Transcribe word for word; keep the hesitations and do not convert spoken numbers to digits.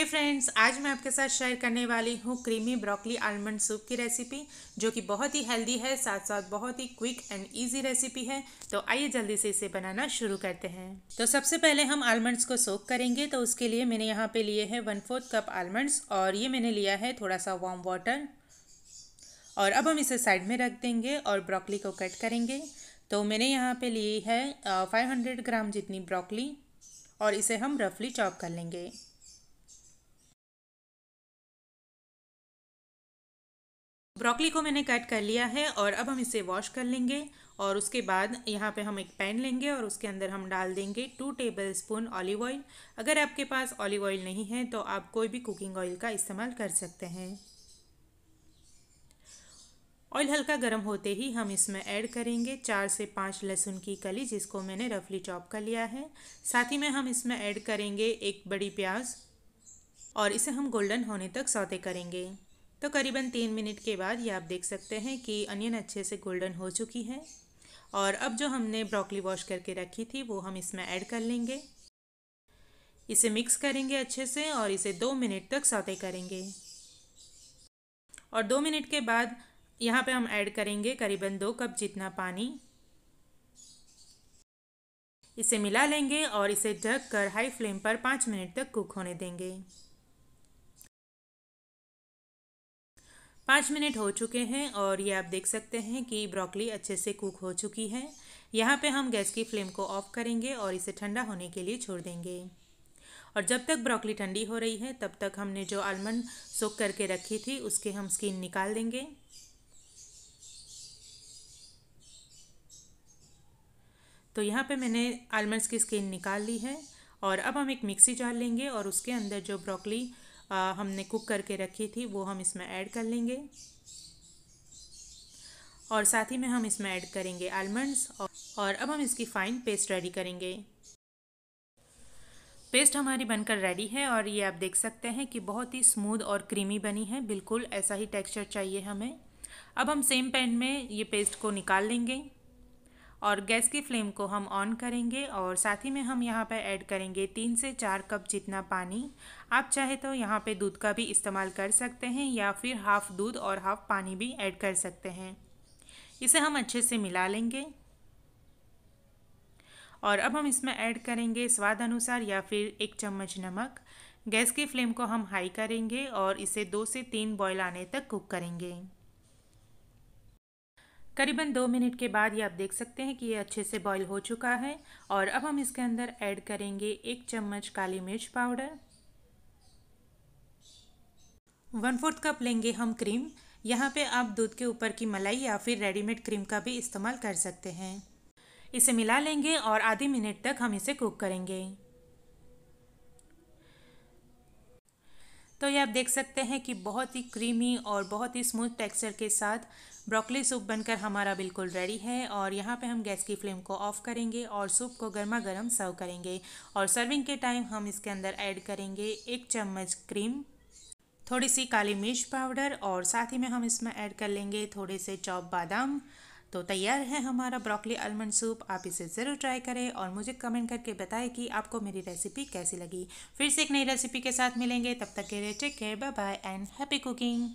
हे friends, आज मैं आपके साथ शेयर करने वाली हूँ क्रीमी ब्रोकली आलमंड सूप की रेसिपी, जो कि बहुत ही हेल्दी है, साथ साथ बहुत ही क्विक एंड इजी रेसिपी है। तो आइए जल्दी से इसे बनाना शुरू करते हैं। तो सबसे पहले हम आलमंड्स को सोक करेंगे। तो उसके लिए मैंने यहाँ पे लिए हैं वन फोर्थ कप आलमंड्स और ये मैंने लिया है थोड़ा सा वार्म वाटर। और अब हम इसे साइड में रख देंगे और ब्रोकली को कट करेंगे। तो मैंने यहाँ पर ली है फाइव हंड्रेड ग्राम जितनी ब्रोकली और इसे हम रफली चॉप कर लेंगे। ब्रोकली को मैंने कट कर लिया है और अब हम इसे वॉश कर लेंगे। और उसके बाद यहाँ पे हम एक पैन लेंगे और उसके अंदर हम डाल देंगे two tablespoon olive oil. अगर आपके पास ऑलिव ऑयल नहीं है तो आप कोई भी कुकिंग ऑयल का इस्तेमाल कर सकते हैं। ऑयल हल्का गर्म होते ही हम इसमें ऐड करेंगे चार से पाँच लहसुन की कली, जिसको मैंने रफली चॉप कर लिया है। साथ ही में हम इसमें ऐड करेंगे एक बड़ी प्याज और इसे हम गोल्डन होने तक सौते करेंगे। तो करीबन तीन मिनट के बाद ये आप देख सकते हैं कि अनियन अच्छे से गोल्डन हो चुकी है। और अब जो हमने ब्रोकली वॉश करके रखी थी वो हम इसमें ऐड कर लेंगे। इसे मिक्स करेंगे अच्छे से और इसे दो मिनट तक सौते करेंगे। और दो मिनट के बाद यहाँ पे हम ऐड करेंगे करीबन दो कप जितना पानी। इसे मिला लेंगे और इसे ढक कर हाई फ्लेम पर पाँच मिनट तक कुक होने देंगे। पाँच मिनट हो चुके हैं और ये आप देख सकते हैं कि ब्रोकली अच्छे से कुक हो चुकी है। यहाँ पे हम गैस की फ्लेम को ऑफ करेंगे और इसे ठंडा होने के लिए छोड़ देंगे। और जब तक ब्रोकली ठंडी हो रही है तब तक हमने जो आलमंड सोक करके रखी थी उसके हम स्किन निकाल देंगे। तो यहाँ पे मैंने आलमंड्स की स्किन निकाल ली है। और अब हम एक मिक्सी जार लेंगे और उसके अंदर जो ब्रोकली आ, हमने कुक करके रखी थी वो हम इसमें ऐड कर लेंगे। और साथ ही में हम इसमें ऐड करेंगे आलमंड्स और, और अब हम इसकी फ़ाइन पेस्ट रेडी करेंगे। पेस्ट हमारी बनकर रेडी है और ये आप देख सकते हैं कि बहुत ही स्मूथ और क्रीमी बनी है। बिल्कुल ऐसा ही टेक्सचर चाहिए हमें। अब हम सेम पैन में ये पेस्ट को निकाल लेंगे और गैस की फ्लेम को हम ऑन करेंगे। और साथ ही में हम यहाँ पर ऐड करेंगे तीन से चार कप जितना पानी। आप चाहे तो यहाँ पे दूध का भी इस्तेमाल कर सकते हैं या फिर हाफ़ दूध और हाफ़ पानी भी ऐड कर सकते हैं। इसे हम अच्छे से मिला लेंगे। और अब हम इसमें ऐड करेंगे स्वाद अनुसार या फिर एक चम्मच नमक। गैस की फ्लेम को हम हाई करेंगे और इसे दो से तीन बॉयल आने तक कुक करेंगे। करीबन दो मिनट के बाद ये आप देख सकते हैं कि ये अच्छे से बॉईल हो चुका है। और अब हम इसके अंदर ऐड करेंगे एक चम्मच काली मिर्च पाउडर, वन फोर्थ कप लेंगे हम क्रीम। यहाँ पे आप दूध के ऊपर की मलाई या फिर रेडीमेड क्रीम का भी इस्तेमाल कर सकते हैं। इसे मिला लेंगे और आधे मिनट तक हम इसे कुक करेंगे। तो ये आप देख सकते हैं कि बहुत ही क्रीमी और बहुत ही स्मूथ टेक्सचर के साथ ब्रोकली सूप बनकर हमारा बिल्कुल रेडी है। और यहाँ पे हम गैस की फ्लेम को ऑफ करेंगे और सूप को गर्मा गर्म सर्व करेंगे। और सर्विंग के टाइम हम इसके अंदर ऐड करेंगे एक चम्मच क्रीम, थोड़ी सी काली मिर्च पाउडर और साथ ही में हम इसमें ऐड कर लेंगे थोड़े से चॉप बादाम। तो तैयार है हमारा ब्रोकली आलमंड सूप। आप इसे ज़रूर ट्राई करें और मुझे कमेंट करके बताएं कि आपको मेरी रेसिपी कैसी लगी। फिर से एक नई रेसिपी के साथ मिलेंगे। तब तक के लिए take care, bye bye and happy cooking.